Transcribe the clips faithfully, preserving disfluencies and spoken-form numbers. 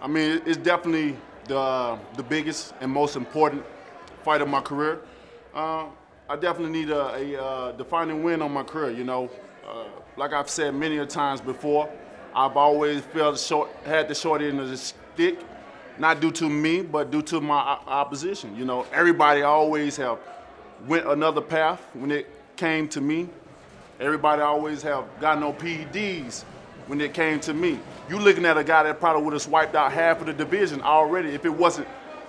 I mean, it's definitely the, the biggest and most important fight of my career. Uh, I definitely need a, a uh, defining win on my career, you know. Uh, like I've said many a times before, I've always felt short, had the short end of the stick, not due to me, but due to my opposition. You know, everybody always have went another path when it came to me. Everybody always have got no P E Ds when it came to me. You looking at a guy that probably would have swiped out half of the division already if it wasn't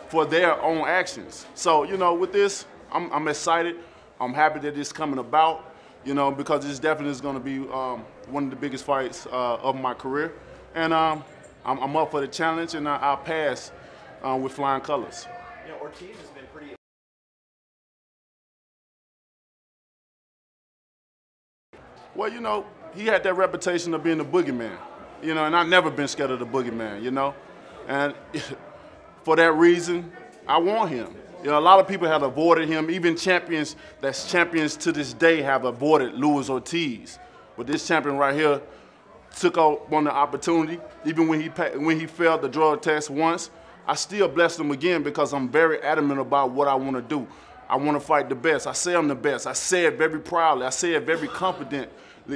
for their own actions. So, you know, with this, I'm, I'm excited. I'm happy that it's coming about, you know, because it's definitely is going to be um, one of the biggest fights uh, of my career. And um, I'm, I'm up for the challenge, and I, I'll pass uh, with flying colors. You know, Ortiz has been pretty well, you know, he had that reputation of being the boogeyman, you know, and I've never been scared of the boogeyman, you know. And for that reason, I want him. You know, a lot of people have avoided him. Even champions that's champions to this day have avoided Luis Ortiz. But this champion right here took up on the opportunity. Even when he, when he failed the drug test once, I still blessed him again because I'm very adamant about what I want to do. I want to fight the best. I say I'm the best. I say it very proudly. I say it very confidently.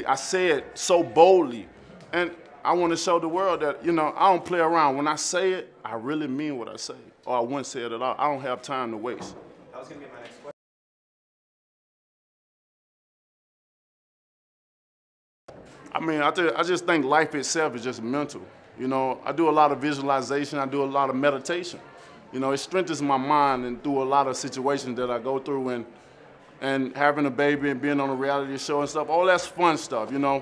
I say it so boldly. And I want to show the world that, you know, I don't play around. When I say it, I really mean what I say. Or I wouldn't say it at all. I don't have time to waste. That was going to be my next question. I mean, I, th I just think life itself is just mental. You know, I do a lot of visualization. I do a lot of meditation. You know, it strengthens my mind and through a lot of situations that I go through, and and having a baby and being on a reality show and stuff, all that's fun stuff, you know.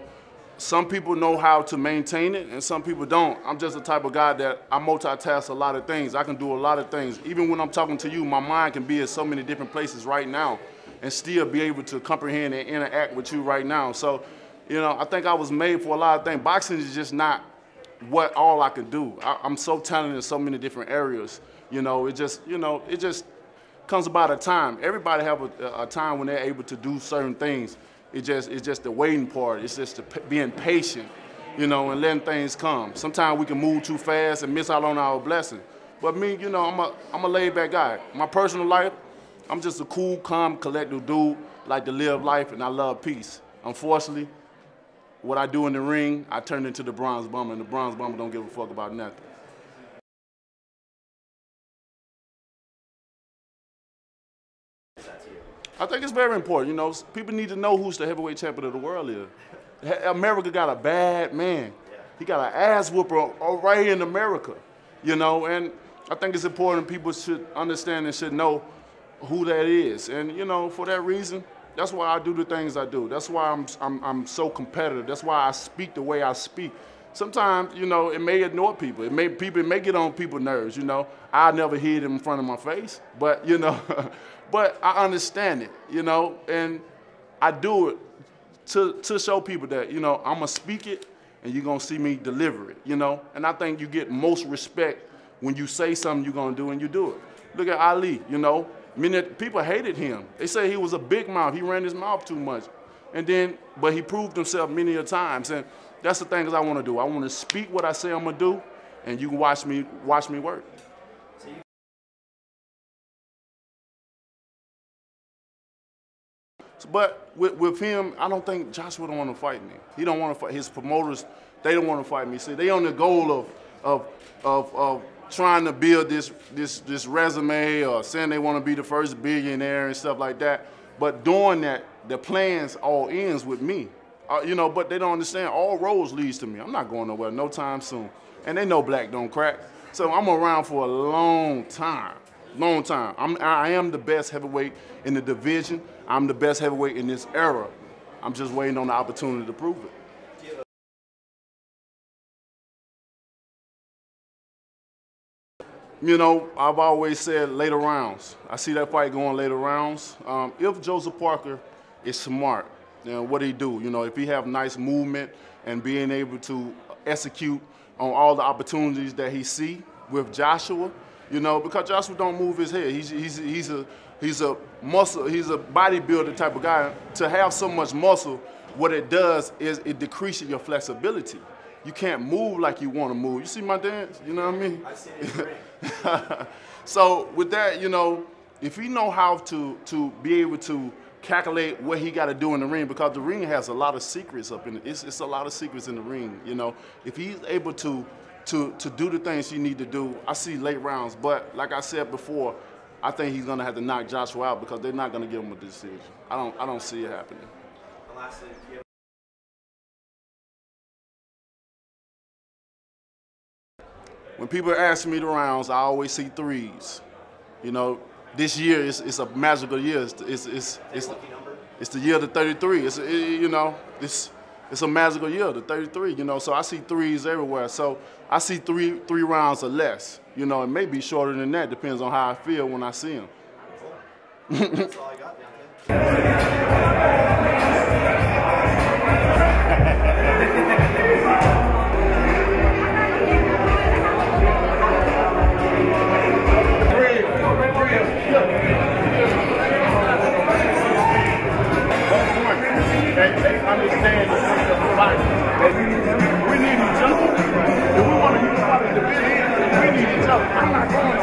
Some people know how to maintain it and some people don't. I'm just the type of guy that I multitask a lot of things. I can do a lot of things. Even when I'm talking to you, my mind can be at so many different places right now and still be able to comprehend and interact with you right now. So, you know, I think I was made for a lot of things. Boxing is just not what all I can do. I, I'm so talented in so many different areas. You know, it just, you know, it just comes about a time. Everybody have a, a time when they're able to do certain things. It just, it's just the waiting part. It's just the being patient, you know, and letting things come. Sometimes we can move too fast and miss out on our blessing. But me, you know, I'm a, I'm a laid-back guy. My personal life, I'm just a cool, calm, collective dude, like to live life, and I love peace. Unfortunately, what I do in the ring, I turn into the Bronze Bomber, and the Bronze Bomber don't give a fuck about nothing. I think it's very important, you know. People need to know who's the heavyweight champion of the world is. America got a bad man. He got an ass whooper right here in America, you know. And I think it's important people should understand and should know who that is. And, you know, for that reason, that's why I do the things I do. That's why I'm, I'm, I'm so competitive. That's why I speak the way I speak. Sometimes, you know, it may annoy people. It may, people, it may get on people's nerves, you know. I never hit it in front of my face, but, you know, but I understand it, you know, and I do it to, to show people that, you know, I'm going to speak it and you're going to see me deliver it, you know. And I think you get most respect when you say something you're going to do and you do it. Look at Ali, you know. Many people hated him. They say he was a big mouth. He ran his mouth too much. And then, but he proved himself many a times. And that's the thing that I want to do. I want to speak what I say I'm going to do, and you can watch me, watch me work. But with, with him, I don't think Joshua don't want to fight me. He don't want to fight. His promoters, they don't want to fight me. See, they on the goal of, of, of, of trying to build this, this, this resume or saying they want to be the first billionaire and stuff like that. But doing that, the plans all ends with me. Uh, you know, but they don't understand all roads leads to me. I'm not going nowhere no time soon. And they know black don't crack. So I'm around for a long time, long time. I'm, I am the best heavyweight in the division. I'm the best heavyweight in this era. I'm just waiting on the opportunity to prove it. You know, I've always said later rounds. I see that fight going later rounds. Um, if Joseph Parker is smart, you know, what he do? You know, if he have nice movement and being able to execute on all the opportunities that he see with Joshua, you know, because Joshua don't move his head. He's, he's, he's, a, he's a muscle, he's a bodybuilder type of guy. To have so much muscle, what it does is it decreases your flexibility. you can't move like you want to move. You see my dance? You know what I mean? I see it. So with that, you know, if he know how to to be able to calculate what he got to do in the ring, because the ring has a lot of secrets up in it. It's, it's a lot of secrets in the ring. You know, if he's able to to to do the things you need to do, I see late rounds. But like I said before, I think he's gonna have to knock Joshua out because they're not gonna give him a decision. I don't I don't see it happening. When people ask me the rounds, I always see threes. You know, this year is it's a magical year. It's it's it's it's, it's the year of the thirty-three. It's it, you know it's it's a magical year, the thirty-three. You know, so I see threes everywhere. So I see three three rounds or less. You know, it may be shorter than that. Depends on how I feel when I see them. That's all I got down there. Understand the fight. We need each other. If we want to use the division, we need each other. I'm not going